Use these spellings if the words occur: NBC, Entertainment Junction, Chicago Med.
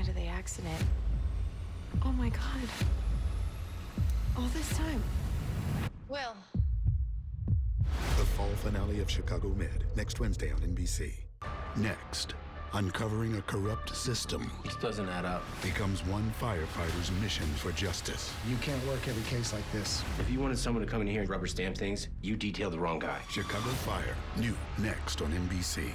night of the accident. Oh my God. All this time. Well. The fall finale of Chicago Med, next Wednesday on NBC. Next, uncovering a corrupt system. This doesn't add up. Becomes one firefighter's mission for justice. You can't work every case like this. If you wanted someone to come in here and rubber stamp things, you detailed the wrong guy. Chicago Fire, new next on NBC.